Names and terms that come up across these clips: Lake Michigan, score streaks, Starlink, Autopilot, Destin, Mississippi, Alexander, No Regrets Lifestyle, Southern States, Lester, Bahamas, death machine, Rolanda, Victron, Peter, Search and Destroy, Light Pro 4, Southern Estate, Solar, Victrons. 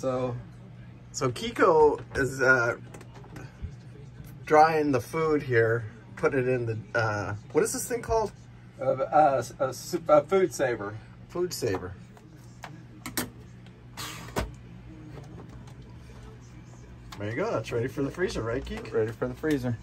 So Kiko is drying the food here, put it in the, what is this thing called? A food saver. Food saver. There you go, that's ready for the freezer, right, Kiko? Ready for the freezer.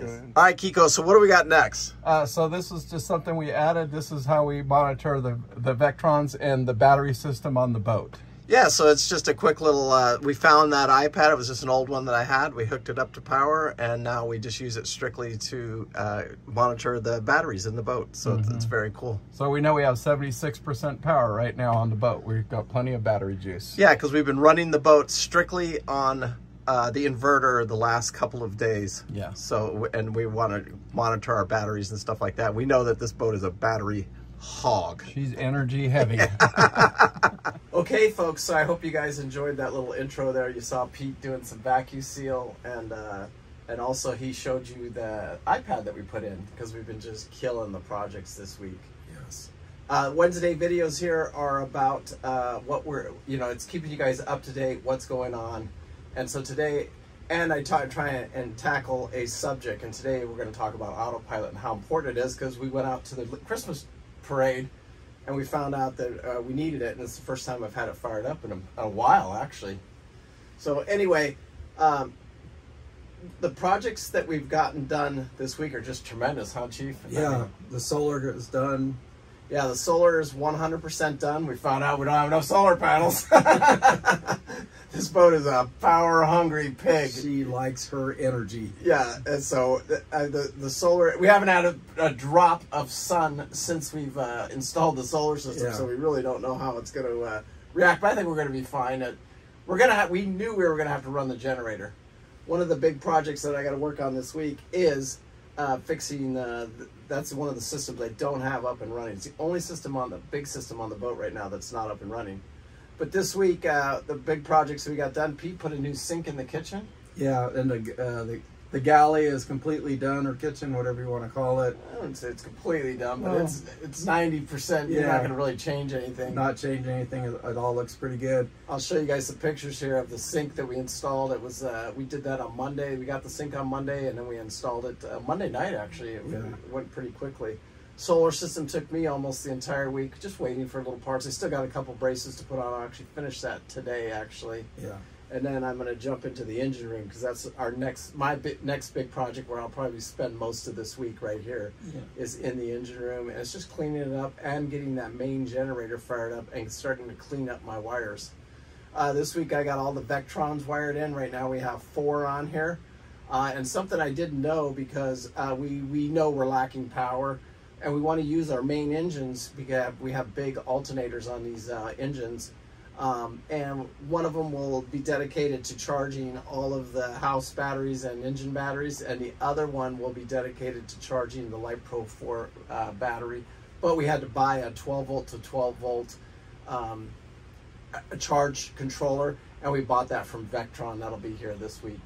Nice. All right, Kiko, so what do we got next? So this is just something we added. This is how we monitor the Victrons and the battery system on the boat. Yeah, so it's just a quick little, we found that iPad. It was just an old one that I had. We hooked it up to power, and now we just use it strictly to monitor the batteries in the boat. So it's very cool. So we know we have 76% power right now on the boat. We've got plenty of battery juice. Yeah, because we've been running the boat strictly on the inverter the last couple of days. Yeah. So, and we want to monitor our batteries and stuff like that. We know that this boat is a battery hog. She's energy heavy. Okay, folks, so I hope you guys enjoyed that little intro there. You saw Pete doing some vacuum seal, and also he showed you the iPad that we put in, because we've been just killing the projects this week. Yes. Wednesday videos here are about what we're, you know, it's keeping you guys up to date, what's going on. And so today, and I try and tackle a subject, and today we're going to talk about autopilot and how important it is, because we went out to the Christmas parade, and we found out that we needed it, and it's the first time I've had it fired up in a while, actually. So anyway, the projects that we've gotten done this week are just tremendous, huh, Chief? Yeah, the solar is done. Yeah, the solar is 100% done. We found out we don't have enough solar panels. This boat is a power-hungry pig. She likes her energy. Yeah, and so the solar, we haven't had a drop of sun since we've installed the solar system, so we really don't know how it's going to react. But I think we're going to be fine. We knew we were going to have to run the generator. One of the big projects that I got to work on this week is fixing. That's one of the systems I don't have up and running. It's the only big system on the boat right now that's not up and running. But this week, the big projects that we got done, Pete put a new sink in the kitchen. Yeah, and the galley is completely done, or kitchen, whatever you want to call it. I wouldn't say it's completely done, but it's 90%. You're not going to really change anything. Not change anything. It all looks pretty good. I'll show you guys some pictures here of the sink that we installed. It was we did that on Monday. We got the sink on Monday, and then we installed it Monday night, actually. It went pretty quickly. Solar system took me almost the entire week, just waiting for little parts. I still got a couple braces to put on. I'll actually finish that today, actually. Yeah. And then I'm going to jump into the engine room, because that's our next big project, where I'll probably spend most of this week right here, is in the engine room. And it's just cleaning it up and getting that main generator fired up and starting to clean up my wires. This week I got all the Victrons wired in. Right now we have 4 on here. And something I didn't know, because we know we're lacking power. And we want to use our main engines, because we have big alternators on these engines. And one of them will be dedicated to charging all of the house batteries and engine batteries. And the other one will be dedicated to charging the Light Pro 4 battery. But we had to buy a 12-volt to 12-volt charge controller. And we bought that from Victron. That'll be here this week.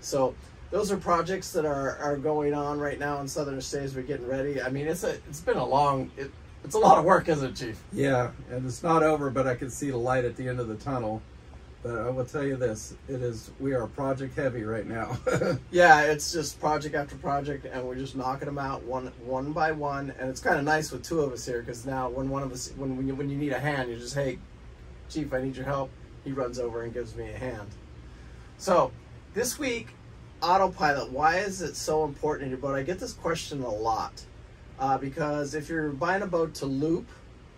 So those are projects that are going on right now in Southern States. We're getting ready. I mean, it's a lot of work, isn't it, Chief? Yeah, and it's not over, but I can see the light at the end of the tunnel. But I will tell you this, we are project heavy right now. Yeah, it's just project after project, and we're just knocking them out one by one. And it's kind of nice with two of us here, because now when you need a hand, you just, hey, Chief, I need your help. He runs over and gives me a hand. So this week, autopilot, why is it so important in your boat? I get this question a lot, because if you're buying a boat to loop,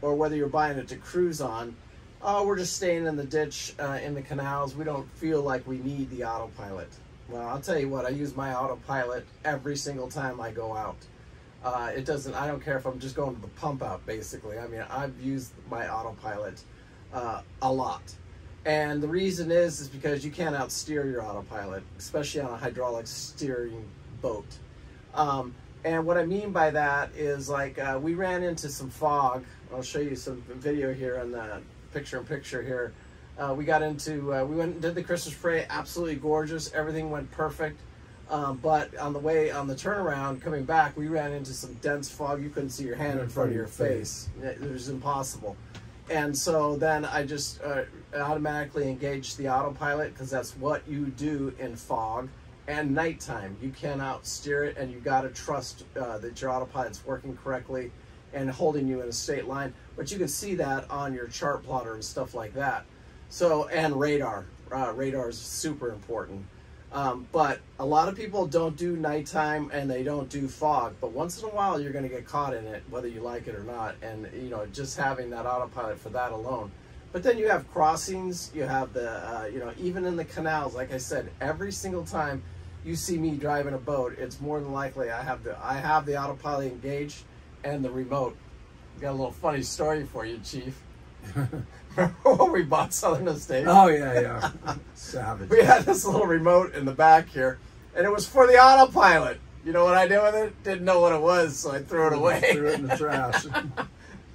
or whether you're buying it to cruise on, oh, we're just staying in the ditch, in the canals, we don't feel like we need the autopilot. Well, I'll tell you what, I use my autopilot every single time I go out. I don't care if I'm just going to the pump out, basically. I mean, I've used my autopilot a lot. And the reason is because you can't outsteer your autopilot, especially on a hydraulic steering boat. And what I mean by that is, like, we ran into some fog. I'll show you some video here on the picture-in-picture here. We went and did the Christmas parade, absolutely gorgeous. Everything went perfect. But on the turnaround, coming back, we ran into some dense fog. You couldn't see your hand in front of your face. It was impossible. And so then I just automatically engage the autopilot because that's what you do in fog and nighttime. You cannot steer it, and you got to trust that your autopilot's working correctly and holding you in a straight line. But you can see that on your chart plotter and stuff like that. So, and radar. Radar is super important. But a lot of people don't do nighttime and they don't do fog, but once in a while you're going to get caught in it, whether you like it or not. And, you know, just having that autopilot for that alone. But then you have crossings, you have the, you know, even in the canals, like I said, every single time you see me driving a boat, it's more than likely I have the autopilot engaged and the remote. I've got a little funny story for you, Chief. Remember when we bought Southern Estate? Oh, yeah, yeah. Savage. We had this little remote in the back here, and it was for the autopilot. You know what I did with it? Didn't know what it was, so I threw it away. Threw it in the trash.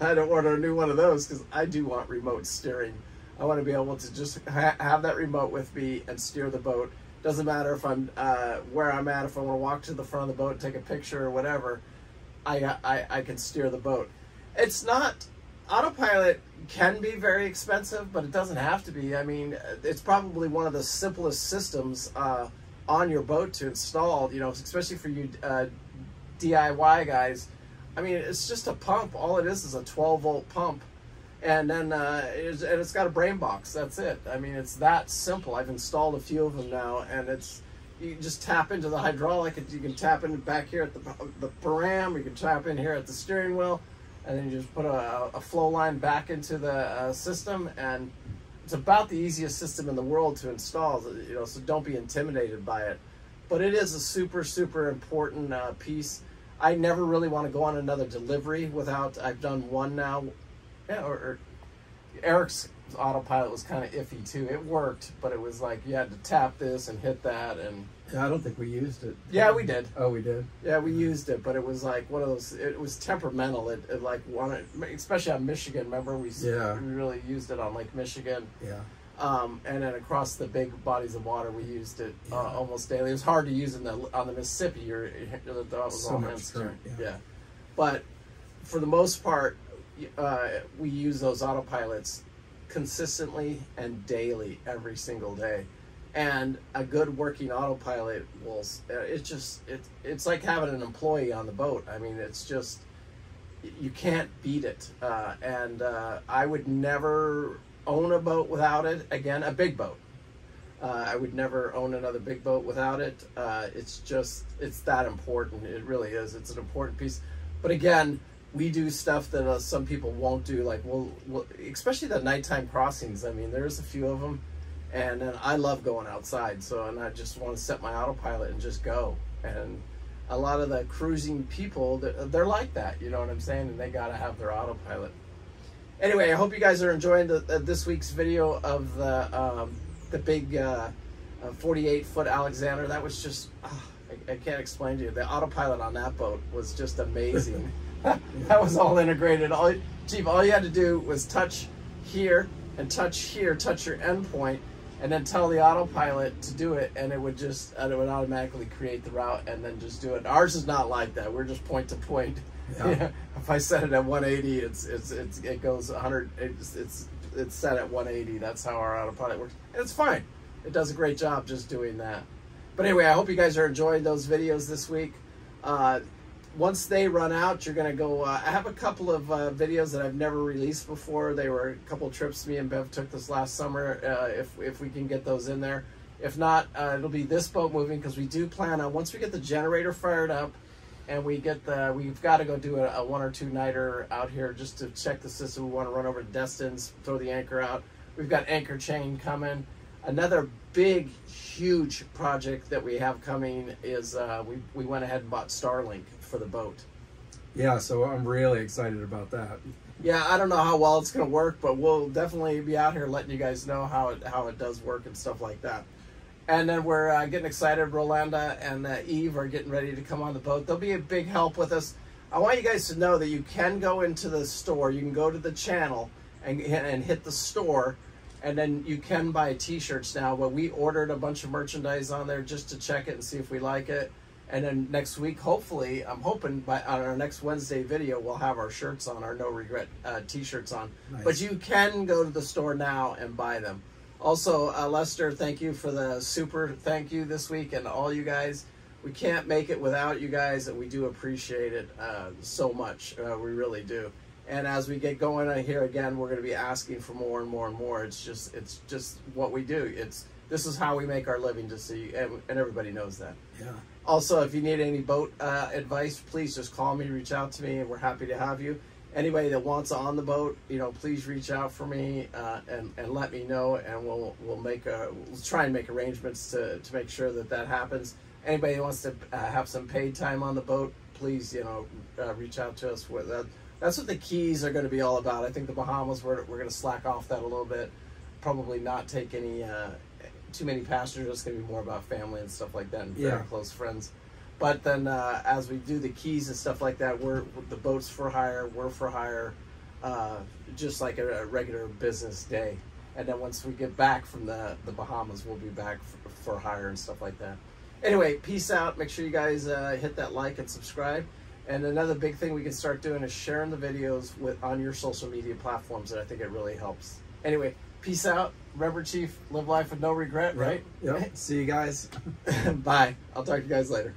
I had to order a new one of those because I do want remote steering. I want to be able to just have that remote with me and steer the boat. Doesn't matter if I'm where I'm at, if I want to walk to the front of the boat, take a picture or whatever, I can steer the boat. It's not... Autopilot can be very expensive, but it doesn't have to be. I mean, it's probably one of the simplest systems on your boat to install, you know, especially for you DIY guys. I mean, it's just a pump. All it is a 12-volt pump, and then it's got a brain box. That's it. I mean, it's that simple. I've installed a few of them now, and it's, you just tap into the hydraulic. You can tap in back here at the param. You can tap in here at the steering wheel. And then you just put a flow line back into the system, and it's about the easiest system in the world to install, you know, so don't be intimidated by it. But it is a super, super important piece. I never really want to go on another delivery without, I've done one now. Yeah, or Eric's autopilot was kind of iffy too. It worked, but it was like you had to tap this and hit that and... I don't think we used it. Yeah, we did. Oh, we did? Yeah, we used it, but it was like one of those, it was temperamental. It like wanted, especially on Michigan, remember? We really used it on Lake Michigan. Yeah. And then across the big bodies of water, we used it almost daily. It was hard to use on the Mississippi. That was so all much current, yeah. But for the most part, we use those autopilots consistently and daily, every single day. And a good working autopilot will, it's like having an employee on the boat. I mean, it's just, you can't beat it. I would never own a boat without it. Again, a big boat. I would never own another big boat without it. It's just, it's that important. It really is. It's an important piece. But again, we do stuff that some people won't do. Like, we'll especially the nighttime crossings. I mean, there's a few of them. And then I love going outside, and I just want to set my autopilot and just go. And a lot of the cruising people, they're like that, you know what I'm saying? And they got to have their autopilot. Anyway, I hope you guys are enjoying this week's video of the big 48-foot Alexander. That was just, I can't explain to you. The autopilot on that boat was just amazing. That was all integrated. Chief, all you had to do was touch here and touch here, touch your endpoint, and then tell the autopilot to do it, and it would automatically create the route and then just do it. Ours is not like that. We're just point to point. Yeah. Yeah. If I set it at 180, it goes 100. It's set at 180. That's how our autopilot works, and it's fine. It does a great job just doing that. But anyway, I hope you guys are enjoying those videos this week. Once they run out, you're gonna go. I have a couple of videos that I've never released before. They were a couple trips me and Bev took this last summer. If we can get those in there, if not, it'll be this boat moving, because we do plan on, once we get the generator fired up, and we've got to go do a 1 or 2 nighter out here just to check the system. We want to run over to Destin's, throw the anchor out. We've got anchor chain coming. Another big, huge project that we have coming is we went ahead and bought Starlink for the boat. Yeah, so I'm really excited about that. Yeah, I don't know how well it's going to work, but we'll definitely be out here letting you guys know how it does work and stuff like that. And then we're getting excited. Rolanda and Eve are getting ready to come on the boat. They'll be a big help with us. I want you guys to know that you can go into the store. You can go to the channel and hit the store. And then you can buy t-shirts now, but we ordered a bunch of merchandise on there just to check it and see if we like it. And then next week, hopefully, I'm hoping by on our next Wednesday video, we'll have our shirts on, our No Regret t-shirts on. Nice. But you can go to the store now and buy them. Also, Lester, thank you for the super thank you this week, and all you guys. We can't make it without you guys, and we do appreciate it so much. We really do. And as we get going on here again, we're going to be asking for more and more and more. It's just what we do. This is how we make our living, to see, and everybody knows that. Yeah. Also, if you need any boat advice, please just call me, reach out to me, and we're happy to have you. Anybody that wants on the boat, you know, please reach out for me and let me know, and we'll try and make arrangements to make sure that that happens. Anybody that wants to have some paid time on the boat, please, you know, reach out to us. That's what the Keys are going to be all about. I think the Bahamas, we're going to slack off that a little bit, probably not take any too many passengers. It's going to be more about family and stuff like that, and very close friends. But then as we do the Keys and stuff like that, the boat's for hire, we're for hire, just like a regular business day. And then once we get back from the Bahamas, we'll be back for hire and stuff like that. Anyway, peace out. Make sure you guys hit that like and subscribe. And another big thing we can start doing is sharing the videos on your social media platforms, and I think it really helps. Anyway, peace out. Remember, Chief, live life with no regret, right? Yep. See you guys. Bye. I'll talk to you guys later.